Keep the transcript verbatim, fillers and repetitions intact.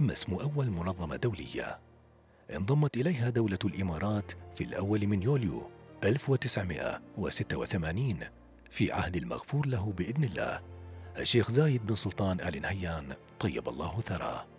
مسمو أول منظمة دولية انضمت إليها دولة الإمارات في الأول من يوليو ألف وتسعمائة وستة وثمانين في عهد المغفور له بإذن الله الشيخ زايد بن سلطان آل نهيان طيب الله ثراه.